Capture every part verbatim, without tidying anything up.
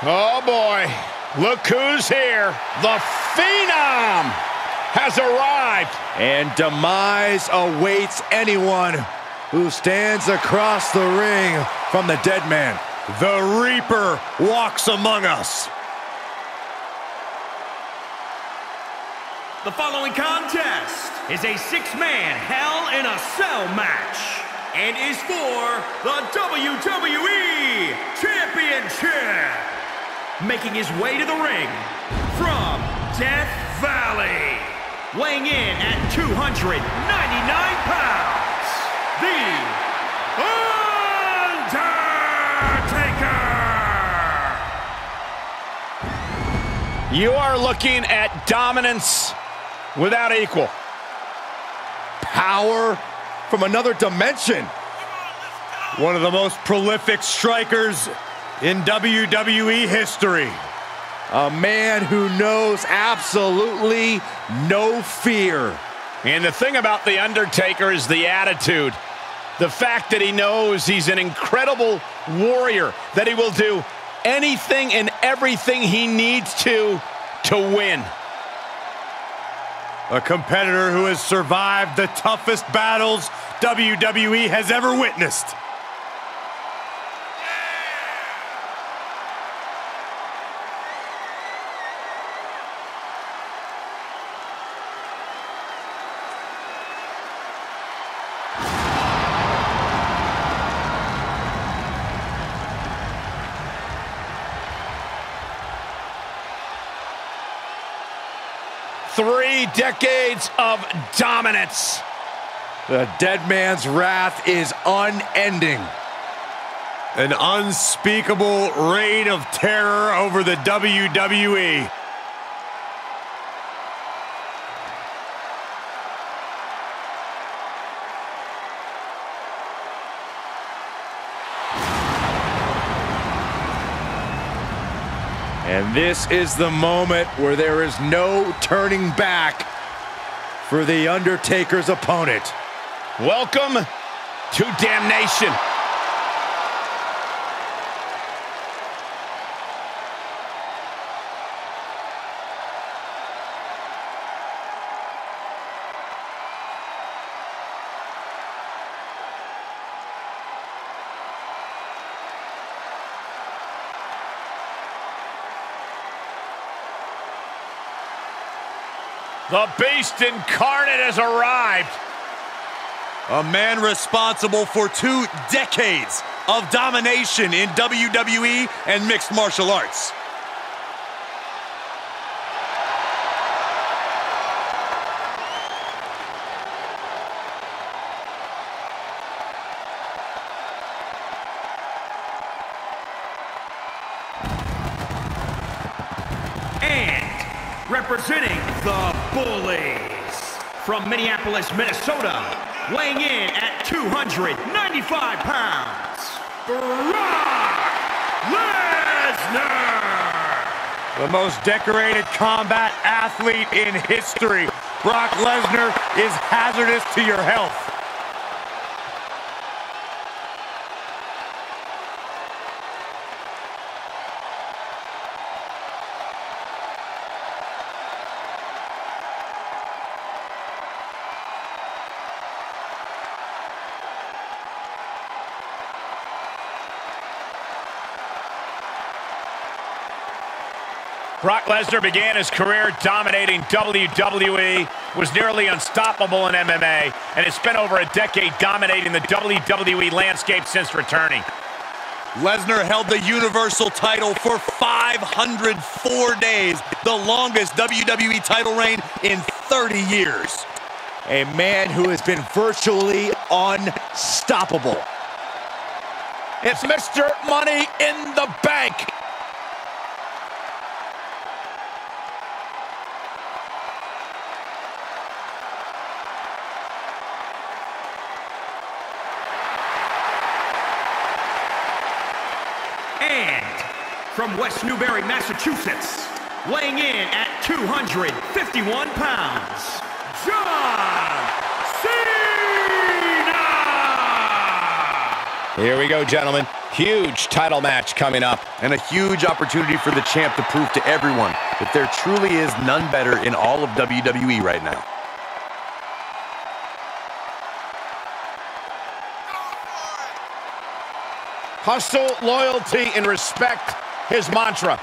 Oh, boy. Look who's here. The Phenom has arrived. And demise awaits anyone who stands across the ring from the dead man. The Reaper walks among us. The following contest is a six-man Hell in a Cell match and is for the W W E Championship. Making his way to the ring from Death Valley, weighing in at two hundred ninety-nine pounds, The Undertaker! You are looking at dominance without equal. Power from another dimension. One of the most prolific strikers in W W E history. A man who knows absolutely no fear. And the thing about The Undertaker is the attitude. The fact that he knows he's an incredible warrior, that he will do anything and everything he needs to to win. A competitor who has survived the toughest battles W W E has ever witnessed. Three decades of dominance. The dead man's wrath is unending. An unspeakable reign of terror over the W W E. And this is the moment where there is no turning back for The Undertaker's opponent. Welcome to damnation. The Beast Incarnate has arrived. A man responsible for two decades of domination in W W E and mixed martial arts. And representing the Bullies from Minneapolis, Minnesota, weighing in at two hundred ninety-five pounds, Brock Lesnar! The most decorated combat athlete in history, Brock Lesnar is hazardous to your health. Brock Lesnar began his career dominating W W E, was nearly unstoppable in M M A, and has spent over a decade dominating the W W E landscape since returning. Lesnar held the Universal title for five hundred four days, the longest W W E title reign in thirty years. A man who has been virtually unstoppable. It's Mister Money in the Bank. From West Newbury, Massachusetts, weighing in at two hundred fifty-one pounds, John Cena! Here we go, gentlemen. Huge title match coming up. And a huge opportunity for the champ to prove to everyone that there truly is none better in all of W W E right now. Hustle, loyalty, and respect, his mantra.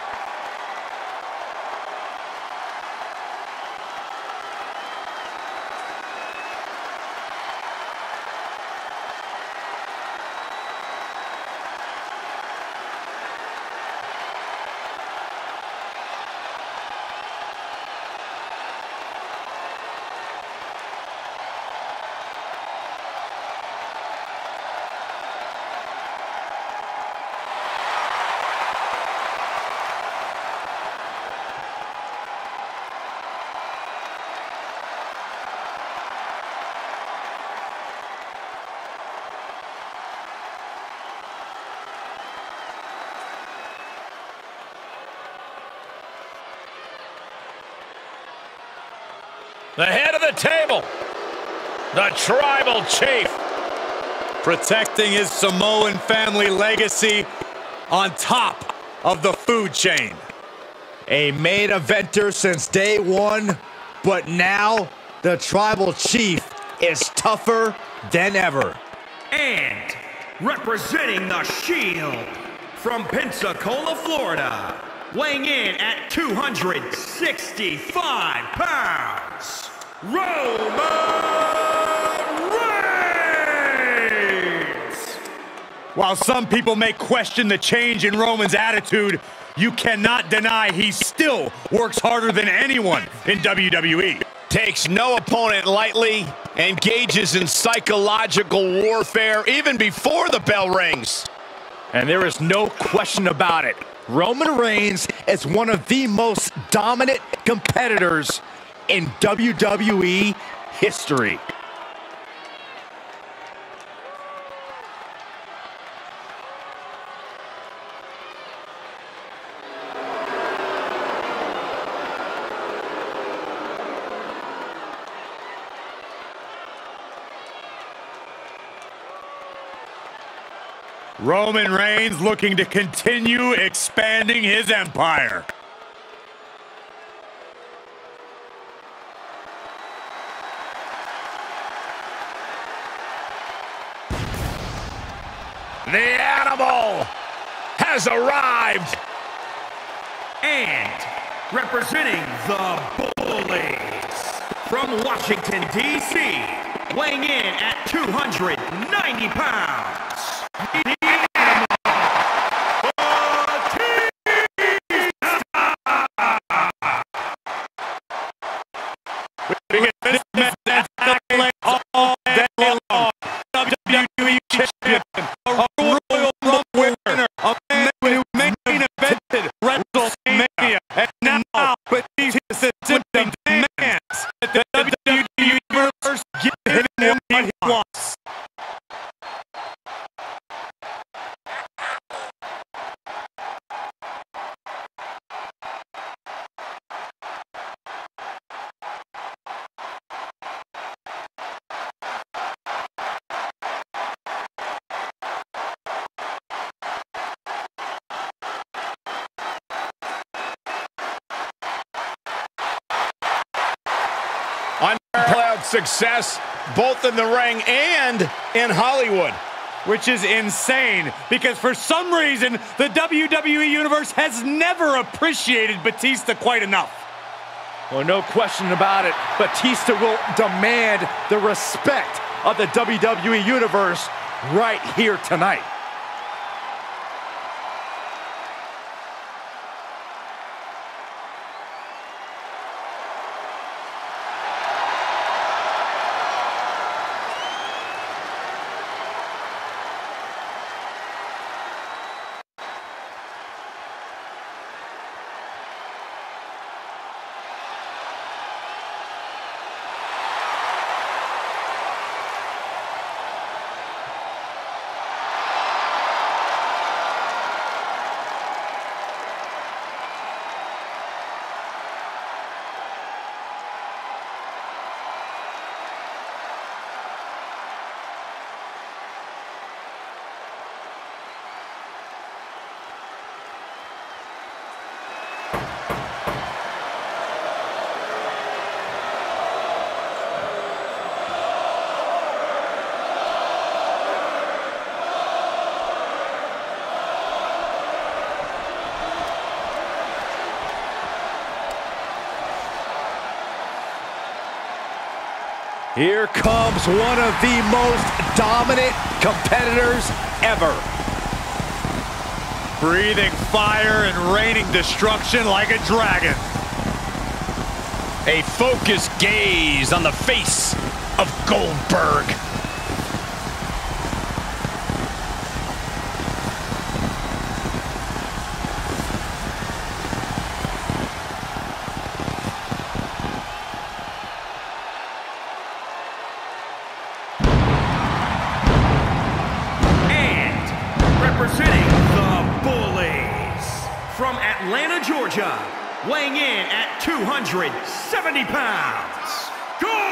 The head of the table, the tribal chief, protecting his Samoan family legacy on top of the food chain. A main eventer since day one, but now the tribal chief is tougher than ever. And representing the Shield from Pensacola, Florida, weighing in at two hundred sixty-five pounds, Roman Reigns! While some people may question the change in Roman's attitude, you cannot deny he still works harder than anyone in W W E. Takes no opponent lightly, engages in psychological warfare even before the bell rings. And there is no question about it. Roman Reigns is one of the most dominant competitors in W W E history. Roman Reigns looking to continue expanding his empire. The animal has arrived. And representing the Bullies from Washington, D C, weighing in at two hundred ninety pounds. Success both in the ring and in Hollywood, which is insane because for some reason the W W E universe has never appreciated Batista quite enough. Well, no question about it, Batista will demand the respect of the W W E universe right here tonight. Here comes one of the most dominant competitors ever. Breathing fire and raining destruction like a dragon. A focused gaze on the face of Goldberg. And representing the Bullies from Atlanta, Georgia, weighing in at two hundred seventy pounds, Goldberg!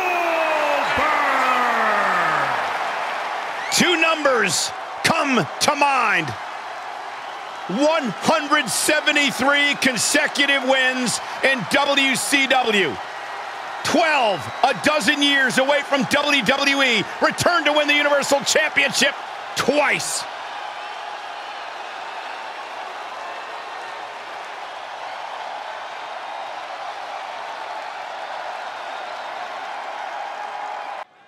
Two numbers come to mind. one hundred seventy-three consecutive wins in W C W. twelve, a dozen years away from W W E, returned to win the Universal Championship twice.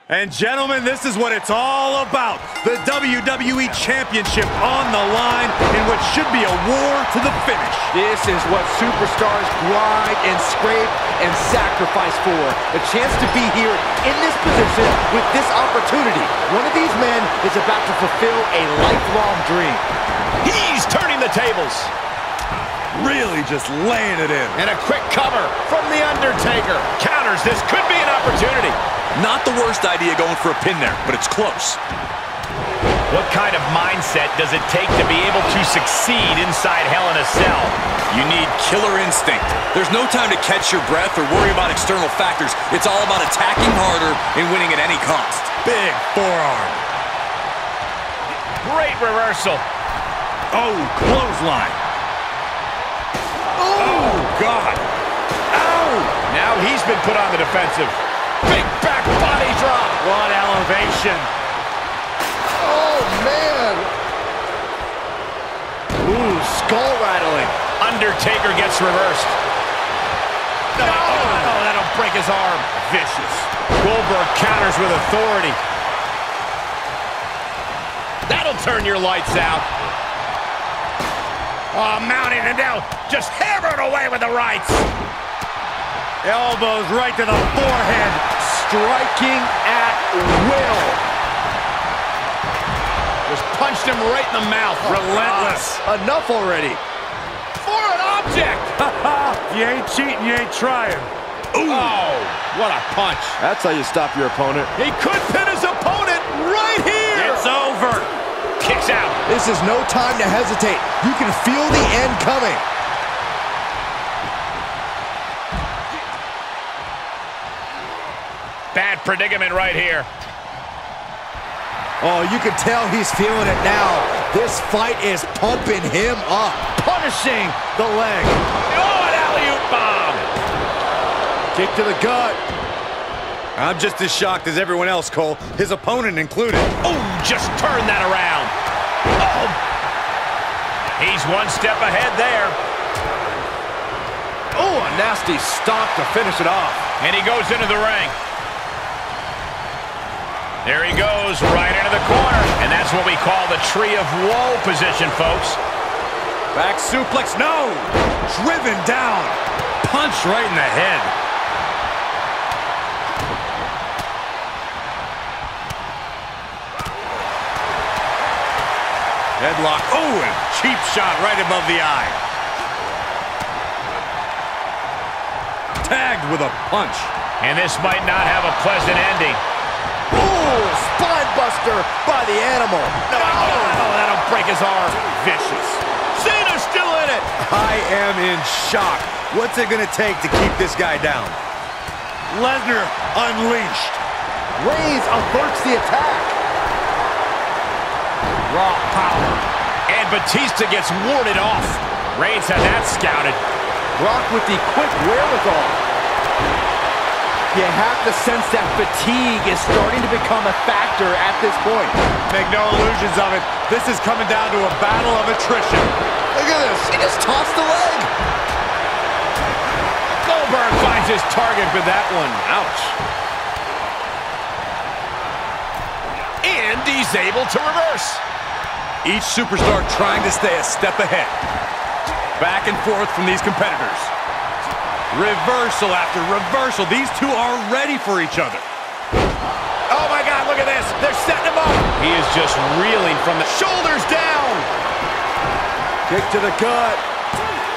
And gentlemen, this is what it's all about. The W W E Championship on the line in what should be a war to the finish. This is what superstars grind and scrape and sacrifice for. A chance to be here in this position with this opportunity. One of these men is about to fulfill a lifelong dream. He's turning the tables. Really just laying it in. And a quick cover from The Undertaker. Counters, this could be an opportunity. Not the worst idea going for a pin there, but it's close. What kind of mindset does it take to be able to succeed inside Hell in a Cell? You need killer instinct. There's no time to catch your breath or worry about external factors. It's all about attacking harder and winning at any cost. Big forearm. Great reversal. Oh, clothesline. God. Ow! Now he's been put on the defensive. Big back body drop. What elevation. Oh, man. Ooh, skull rattling. Undertaker gets reversed. No. Oh, oh, that'll break his arm. Vicious. Goldberg counters with authority. That'll turn your lights out. Oh, mounting it now, just hammered away with the rights. Elbows right to the forehead, striking at will. Just punched him right in the mouth. Oh, relentless. God. Enough already. For an object. You ain't cheating, you ain't trying. Ooh. Oh, what a punch. That's how you stop your opponent. He could pin his opponent right here. It's over. Kicks out. This is no time to hesitate. You can feel the end coming. Bad predicament right here. Oh, you can tell he's feeling it now. This fight is pumping him up. Punishing the leg. Oh, an alley-oop bomb. Kick to the gut. I'm just as shocked as everyone else, Cole, his opponent included. Oh, just turn that around. Oh. He's one step ahead there. Oh, a nasty stomp to finish it off. And he goes into the ring. There he goes, right into the corner. And that's what we call the tree of woe position, folks. Back suplex, no. Driven down. Punch right in the head. Headlock. Oh, and cheap shot right above the eye. Tagged with a punch. And this might not have a pleasant ending. Ooh, spinebuster by the animal. No, no, no, that'll break his arm. Vicious. Cena's still in it. I am in shock. What's it going to take to keep this guy down? Lesnar unleashed. Reigns averts the attack. Raw power. And Batista gets warded off. Reigns had that scouted. Brock with the quick wherewithal. You have to sense that fatigue is starting to become a factor at this point. Make no illusions of it. This is coming down to a battle of attrition. Look at this. He just tossed the leg. Goldberg finds his target with that one. Ouch. and he's able to reverse. Each superstar trying to stay a step ahead. Back and forth from these competitors. Reversal after reversal. These two are ready for each other. Oh my God, look at this. They're setting him up. He is just reeling from the shoulders down. Kick to the gut.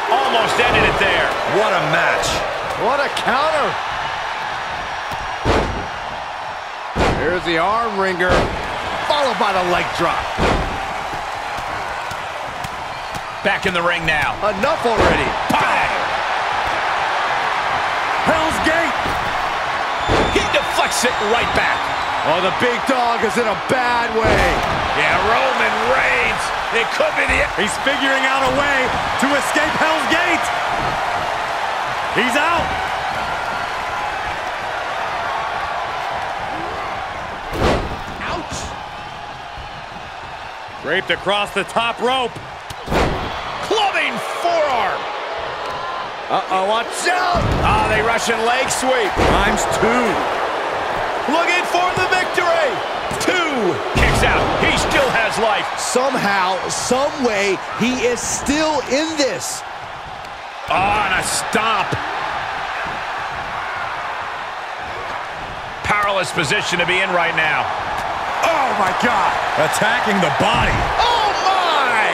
Almost ended it there. What a match. What a counter. There's the arm wringer, followed by the leg drop. Back in the ring now. Enough already. Bang! Hell's Gate. He deflects it right back. Oh, the big dog is in a bad way. Yeah, Roman Reigns. It could be the... He's figuring out a way to escape Hell's Gate. He's out. Draped across the top rope. Clubbing forearm. Uh-oh, watch out. Ah, oh, they rush in leg sweep. Times two. Looking for the victory. Two. Kicks out. He still has life. Somehow, some way, he is still in this. On a stop. Powerless position to be in right now. Oh, my God. Attacking the body. Oh, my.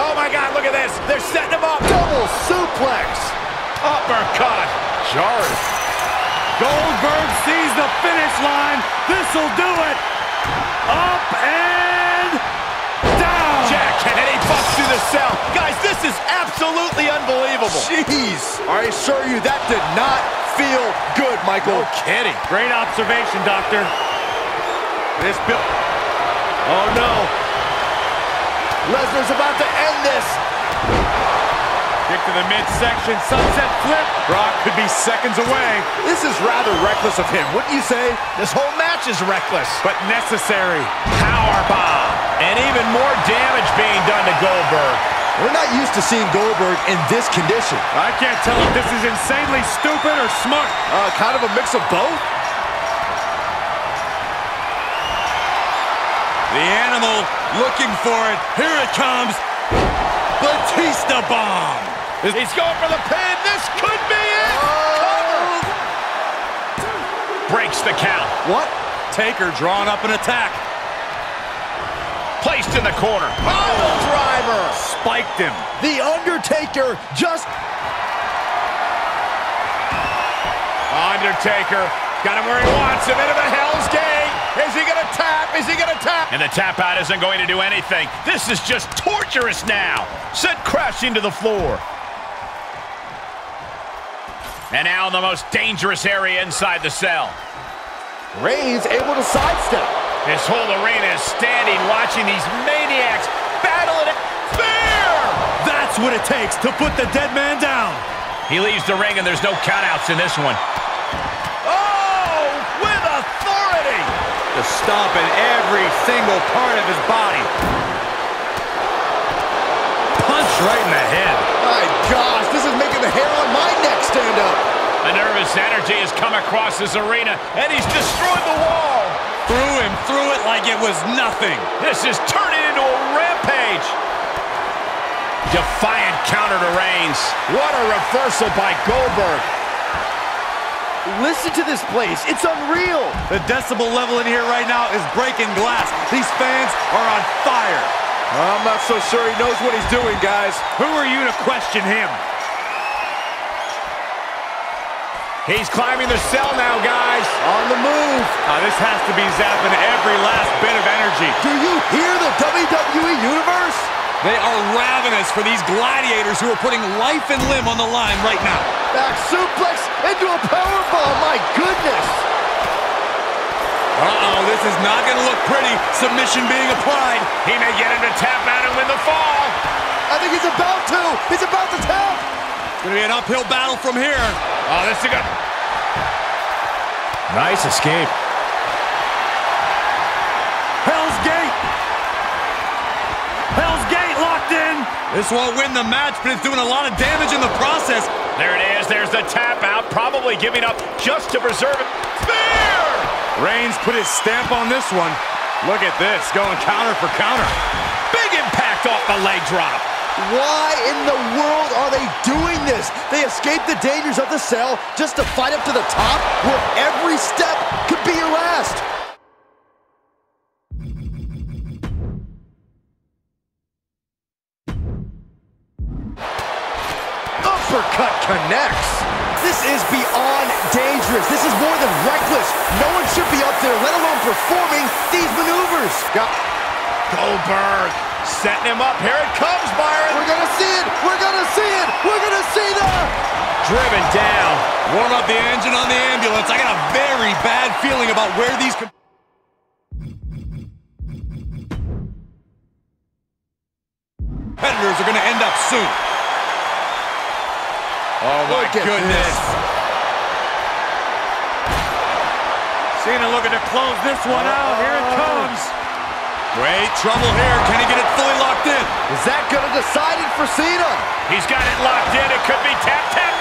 Oh, my God. Look at this. They're setting him up. Double suplex. Uppercut. Jarred. Goldberg sees the finish line. This'll do it. Up and down. Jack, and he busts through the cell. Guys, this is absolutely unbelievable. Jeez. I assure you, that did not feel good, Michael. No kidding. Great observation, Doctor. This build. Oh, no. Lesnar's about to end this. Kick to the midsection. Sunset flip. Brock could be seconds away. This is rather reckless of him, wouldn't you say? This whole match is reckless. But necessary. Powerbomb. And even more damage being done to Goldberg. We're not used to seeing Goldberg in this condition. I can't tell if this is insanely stupid or smart. Uh, kind of a mix of both. The animal looking for it. Here it comes. Batista Bomb. He's going for the pin. This could be it. Oh. Breaks the count. What? Taker drawing up an attack. Placed in the corner. Oh, oh. Driver. Spiked him. The Undertaker just... Undertaker got him where he wants him. Into the Hell's Gate. Is he going to tap? Is he going to tap? And the tap out isn't going to do anything. This is just torturous now. Sent crashing to the floor. And now in the most dangerous area inside the cell. Reigns able to sidestep. This whole arena is standing watching these maniacs battle it. Spear! That's what it takes to put the dead man down. He leaves the ring and there's no countouts in this one. The stomp in every single part of his body. Punch right in the head. My gosh, this is making the hair on my neck stand up. A nervous energy has come across this arena, and he's destroyed the wall. Threw him through it like it was nothing. This is turning into a rampage. Defiant counter to Reigns. What a reversal by Goldberg. Listen to this place. It's unreal. The decibel level in here right now is breaking glass. These fans are on fire. I'm not so sure he knows what he's doing, guys. Who are you to question him? He's climbing the cell now, guys. On the move. Uh, this has to be zapping every last bit of energy. Do you hear the W W E Universe? They are ravenous for these gladiators who are putting life and limb on the line right now. Back suplex into a powerbomb, my goodness. Uh-oh, this is not going to look pretty. Submission being applied. He may get him to tap out and win the fall. I think he's about to. He's about to tap. It's going to be an uphill battle from here. Oh, this is good. Nice escape. Hell's Gate. Hell's Gate. In. This won't win the match, but it's doing a lot of damage in the process. There it is. There's the tap out, probably giving up just to preserve it. Spear! Reigns put his stamp on this one. Look at this, going counter for counter. Big impact off the leg drop. Why in the world are they doing this? They escaped the dangers of the cell just to fight up to the top where every step could be your last. Uppercut connects. This is beyond dangerous. This is more than reckless. No one should be up there, let alone performing these maneuvers. Got Goldberg setting him up. Here it comes, Byron. We're going to see it. We're going to see it. We're going to see the... Driven down. Warm up the engine on the ambulance. I got a very bad feeling about where these... competitors are going to end up soon. Oh, my goodness. Cena looking to close this one out. Here it comes. Great trouble here. Can he get it fully locked in? Is that going to decide it for Cena? He's got it locked in. It could be tap, tap.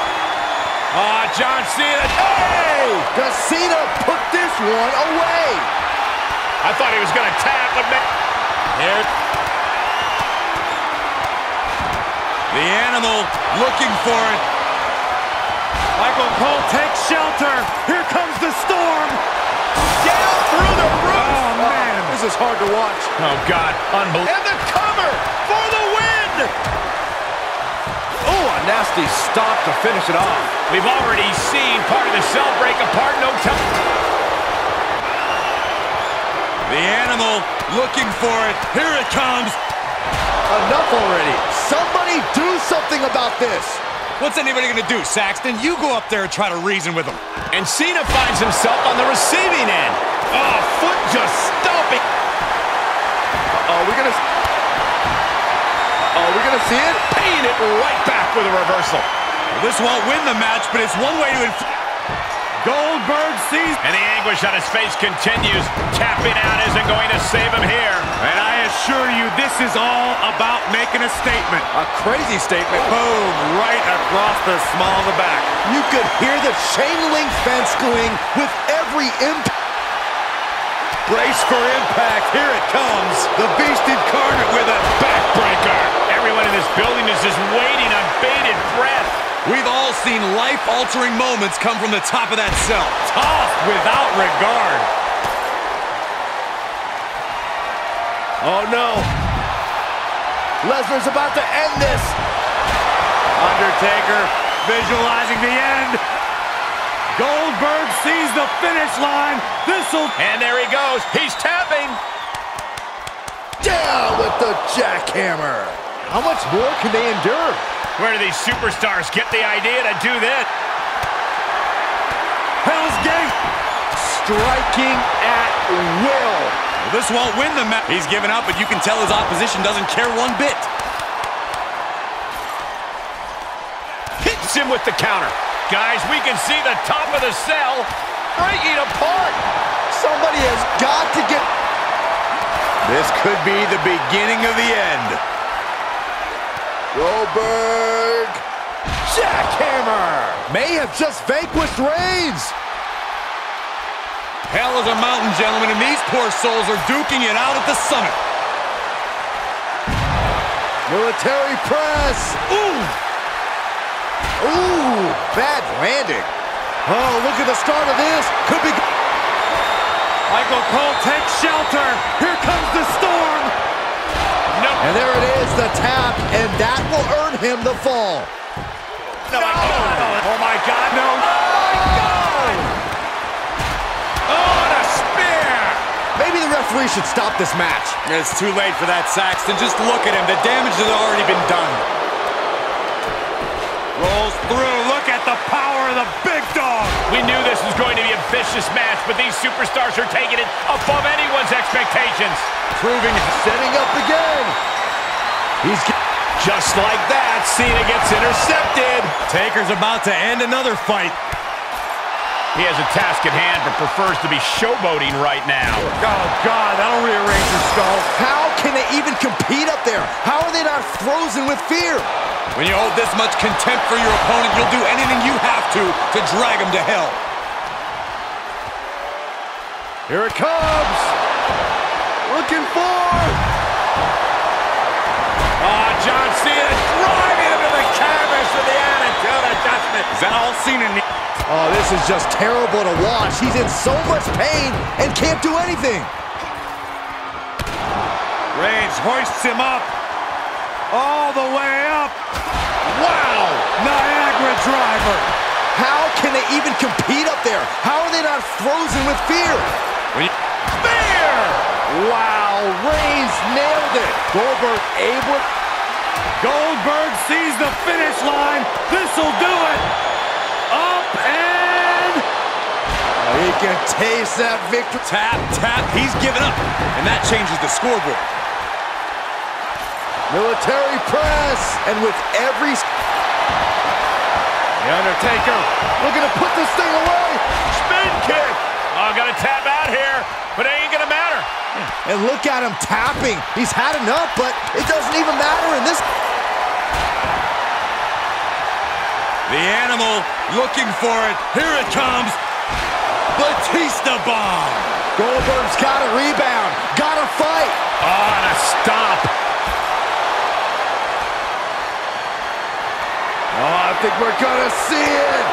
Ah, John Cena. Hey! Does Cena put this one away? I thought he was going to tap, but man. Here. The animal looking for it. Michael Cole takes shelter. Here comes the storm. Down through the roof. Oh, man. Oh, this is hard to watch. Oh, God. Unbelievable. And the cover for the win. Oh, a nasty stop to finish it off. We've already seen part of the cell break apart. No time. The animal looking for it. Here it comes. Enough already. Somebody do something about this. What's anybody going to do, Saxton? You go up there and try to reason with him. And Cena finds himself on the receiving end. Oh, foot just stomping. Uh-oh, we're going to... Oh, we're going to see it? Paying it right back with a reversal. Well, this won't win the match, but it's one way to... Goldberg sees... And the anguish on his face continues. Tapping out isn't going to save him here. And I assure you, this is all about making a statement. A crazy statement. Boom, right across the small of the back. You could hear the chain link fence going with every impact. Brace for impact. Here it comes. The beast incarnate with a backbreaker. Everyone in this building is just waiting on bated breath. We've all seen life-altering moments come from the top of that cell. Tossed without regard. Oh, no. Lesnar's about to end this. Undertaker visualizing the end. Goldberg sees the finish line. This'll... And there he goes. He's tapping. Down with the jackhammer. How much more can they endure? Where do these superstars get the idea to do that? Hell's Gate! Striking at will. Well, this won't win the match. He's given up, but you can tell his opposition doesn't care one bit. Hits him with the counter. Guys, we can see the top of the cell breaking apart. Somebody has got to get... This could be the beginning of the end. Goldberg, jackhammer, may have just vanquished Reigns. Hell is a mountain, gentlemen, and these poor souls are duking it out at the summit. Military press. Ooh. Ooh, bad landing. Oh, look at the start of this. Could be... Michael Cole takes shelter. Here comes the storm. Nope. And there it is, the tap, and that will earn him the fall. No, no. Oh, oh, my God, no. Oh, my God. Oh, and a spear. Maybe the referee should stop this match. It's too late for that, Saxton. Just look at him. The damage has already been done. Rolls through. Look at the power of the big dog. We knew this was going to be a vicious match, but these superstars are taking it above anyone's expectations. Proving it. Setting up again. He's just like that. Cena gets intercepted. Taker's about to end another fight. He has a task at hand, but prefers to be showboating right now. Oh, God, that'll rearrange your skull. How can they even compete up there? How are they not frozen with fear? When you hold this much contempt for your opponent, you'll do anything you have to to drag him to hell. Here it comes. Looking for. Oh, John Cena driving him into the canvas with the attitude adjustment. Is that all Cena needs? Oh, this is just terrible to watch. He's in so much pain and can't do anything. Reigns hoists him up. All the way up. Wow! Niagara driver. How can they even compete up there? How are they not frozen with fear? Spear! Wow, Reigns nailed it. Goldberg able. Goldberg sees the finish line. This'll do it. Up and... Oh, he can taste that victory. Tap, tap. He's given up. And that changes the scoreboard. Military press, and with every... The Undertaker looking to put this thing away. Spin kick. Oh, gonna tap out here, but it ain't gonna matter. And look at him tapping. He's had enough, but it doesn't even matter in this... The animal looking for it. Here it comes. Batista Bomb. Goldberg's got a rebound. Got a fight. Oh, and a stop. Oh, I think we're gonna see it!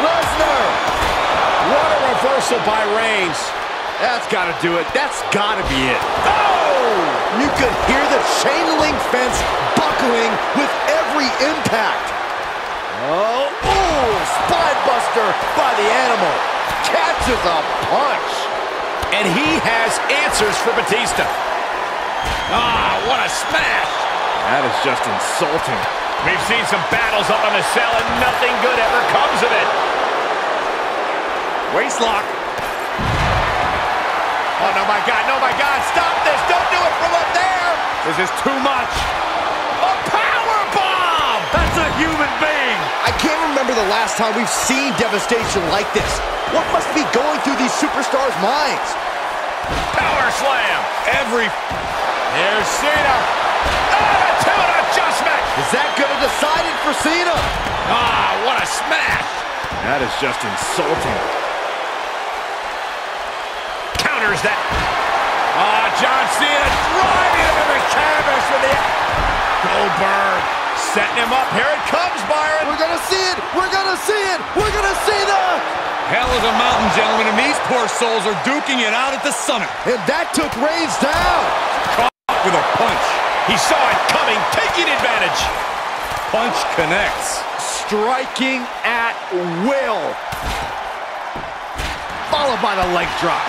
Lesnar! What a reversal by Reigns. That's gotta do it. That's gotta be it. Oh! You could hear the chain link fence buckling with every impact. Oh, ooh! Spinebuster by the animal. Catches a punch. And he has answers for Batista. Ah, what a smash! That is just insulting. We've seen some battles up on the cell, and nothing good ever comes of it. Waistlock. Oh, no, my God, no, my God. Stop this. Don't do it from up there. This is too much. A power bomb. That's a human being. I can't remember the last time we've seen devastation like this. What must be going through these superstars' minds? Power slam. Every... Here's Cena. Attitude adjustment. Is that gonna decide it for Cena? Ah, what a smash! That is just insulting. Counters that. Ah, John Cena driving him in the canvas with the... Goldberg setting him up. Here it comes, Byron. We're gonna see it. We're gonna see it. We're gonna see the... Hell is a mountain, gentlemen, and these poor souls are duking it out at the summit. And that took Reigns down. Caught with a punch. He saw it coming, taking advantage. Punch connects. Striking at will. Followed by the leg drop.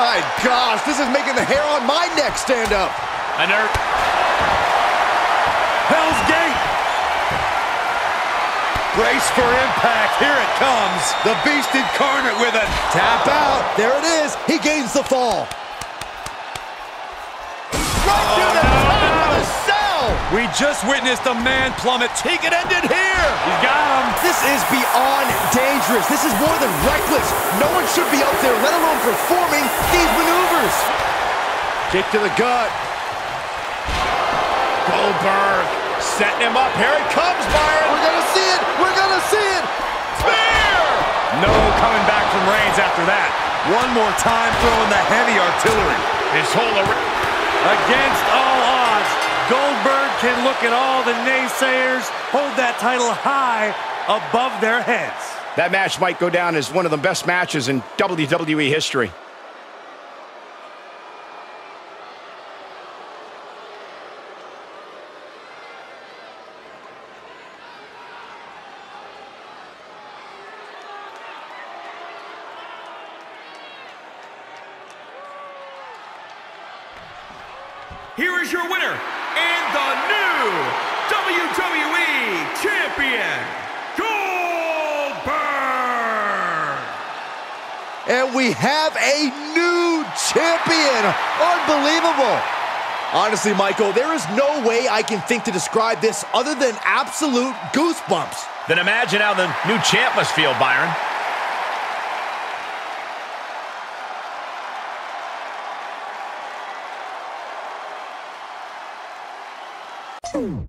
My gosh, this is making the hair on my neck stand up. A nerve. Hell's Gate. Brace for impact. Here it comes. The beast incarnate with it. Tap out. There it is. He gains the fall. We just witnessed a man plummet. He could end it here. You got him. This is beyond dangerous. This is more than reckless. No one should be up there, let alone performing these maneuvers. Kick to the gut. Goldberg setting him up. Here it comes, Byron. We're going to see it. We're going to see it. Spear! No coming back from Reigns after that. One more time throwing the heavy artillery. His whole array. Against all odds, Goldberg can look at all the naysayers, hold that title high above their heads. That match might go down as one of the best matches in W W E history. Here is your winner, and the new W W E Champion, Goldberg! And we have a new champion! Unbelievable! Honestly, Michael, there is no way I can think to describe this other than absolute goosebumps. Then imagine how the new champ must feel, Byron. Boom.